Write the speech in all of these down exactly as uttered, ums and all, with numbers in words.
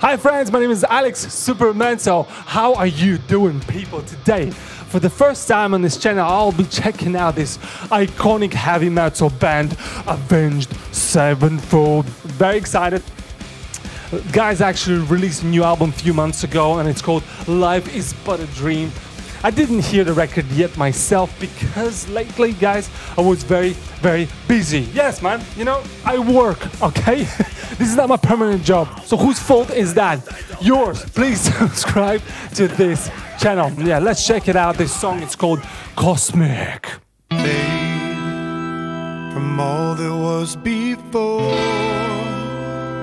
Hi friends, my name is Alex Supermental. How are you doing, people, today? For the first time on this channel, I'll be checking out this iconic heavy metal band, Avenged Sevenfold. Very excited. Guys actually released a new album a few months ago and it's called Life is But a Dream. I didn't hear the record yet myself because lately, guys, I was very, very busy. Yes, man, you know, I work, okay? This is not my permanent job. So whose fault is that? Yours. Please subscribe to this channel. Yeah, let's check it out. This song is called Cosmic. From all that was before,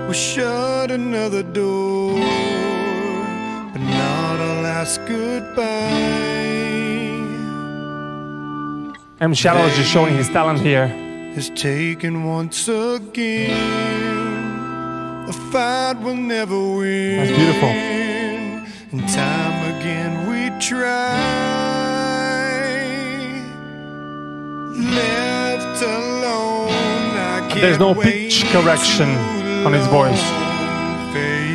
we shut another door, but not our last goodbye. M Shadow is just showing his talent here. Is taken once again. The fight will never win. That's beautiful. And time again we try. Left alone, I can't. There's no pitch correction on his voice. Fade.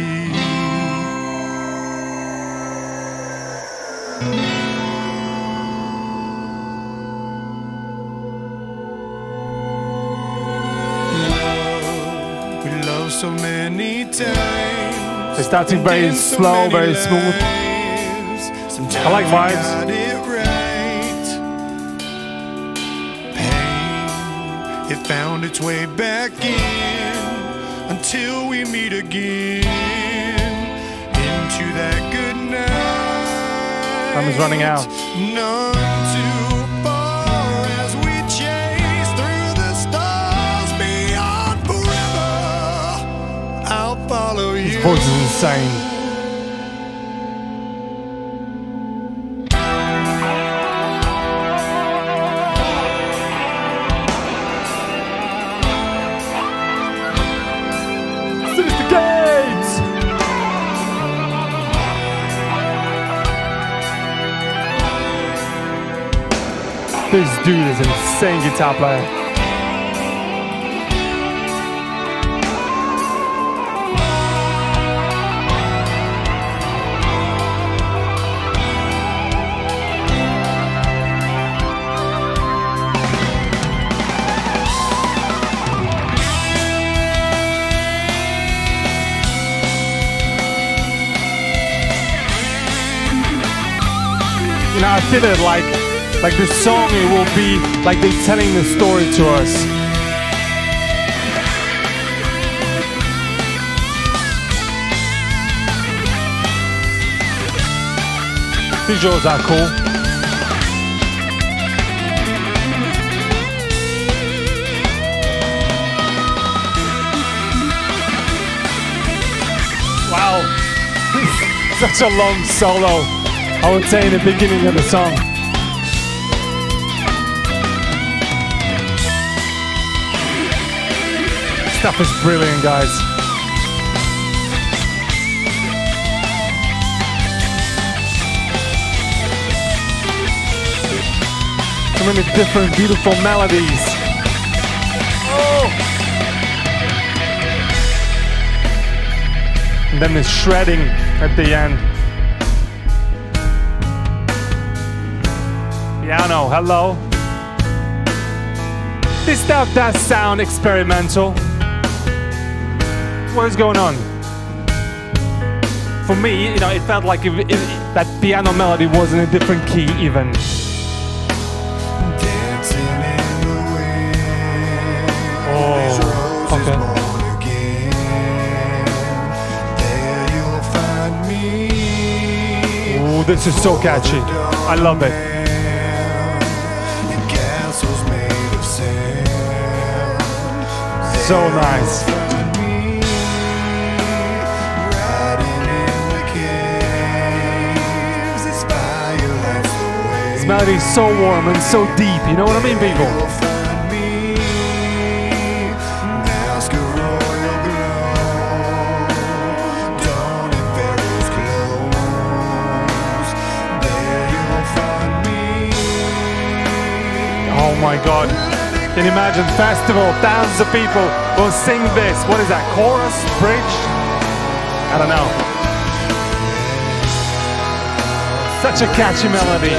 So many times. It's starting very slow, very smooth. I like vibes. Pain, it found its way back in until we meet again. Into that good night. Time is running out. None to His voice is insane. Synyster Gates! This dude is an insane guitar player. I feel it like, like this song, it will be like they're telling the story to us. Visuals are cool. Wow, such a long solo. I would say in the beginning of the song. Stuff is brilliant, guys. So many different beautiful melodies. Oh! And then the shredding at the end. Yeah, I know, hello. This stuff does sound experimental. What is going on? For me, you know, it felt like if, if, that piano melody was in a different key even. Oh, okay. Oh, this is so catchy. I love it. So nice. This melody is so warm and so deep, you know what I mean, people? Oh my god. Can you imagine? Festival, thousands of people will sing this. What is that? Chorus? Bridge? I don't know. Such a catchy melody.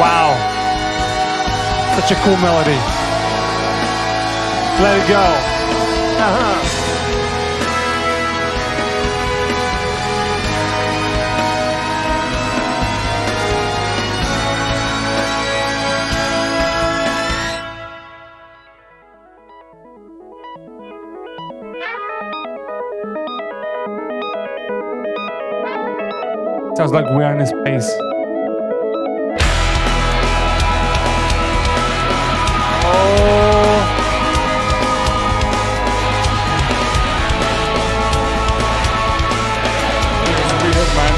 Wow. Such a cool melody. Let it go. Uh-huh. Sounds like we are in space. Oh. It's weird, man.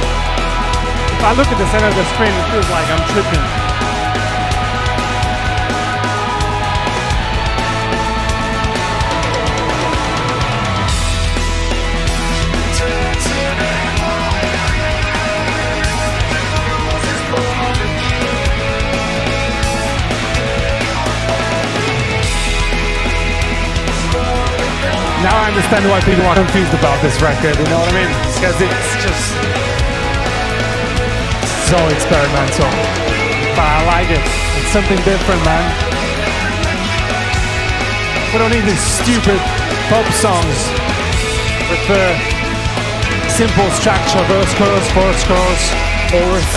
If I look at the center of the screen, it feels like I'm tripping. Now I understand why people are confused about this record, you know what I mean? Because it's just so experimental. But I like it. It's something different, man. We don't need these stupid pop songs with the simple structure, verse, chorus, chorus, chorus, chorus.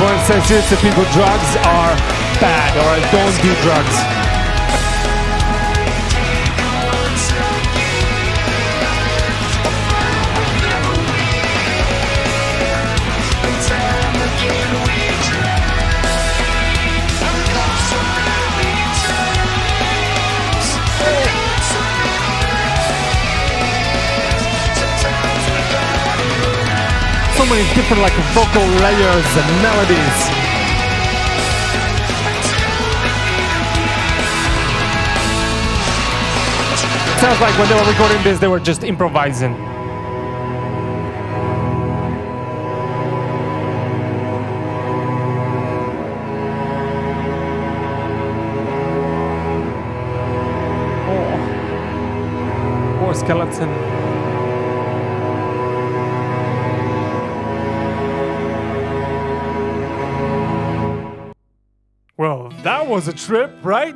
One says here to people, drugs are bad, or don't do drugs. So many different like vocal layers and melodies. Sounds like when they were recording this, they were just improvising. Oh, poor skeleton. That was a trip, right?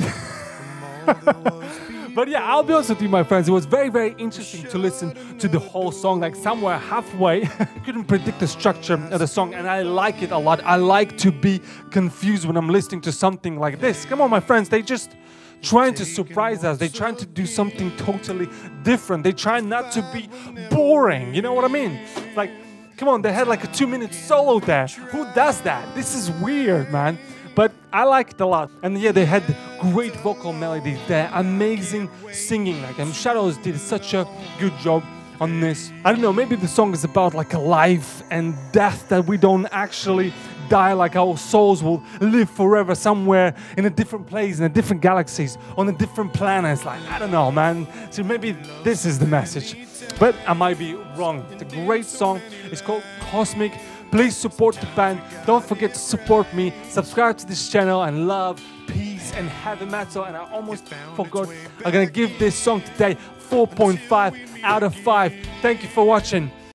But yeah, I'll be honest with you, my friends. It was very, very interesting to listen to the whole song. Like somewhere halfway, I couldn't predict the structure of the song, and I like it a lot. I like to be confused when I'm listening to something like this. Come on, my friends. They just trying to surprise us. They're trying to do something totally different. They try not to be boring. You know what I mean? Like, come on. They had like a two-minute solo there. Who does that? This is weird, man. But I liked it a lot. And yeah, they had great vocal melodies there, amazing singing. Like M Shadow did such a good job on this. I don't know, maybe the song is about like a life and death, that we don't actually die, like our souls will live forever somewhere in a different place, in a different galaxies, on a different planets. Like, I don't know, man. So maybe this is the message. But I might be wrong. It's a great song. It's called Cosmic. Please support the band. Don't forget to support me. Subscribe to this channel and love, peace, and heavy metal. And I almost forgot. I'm gonna give this song today four point five out of five. Thank you for watching.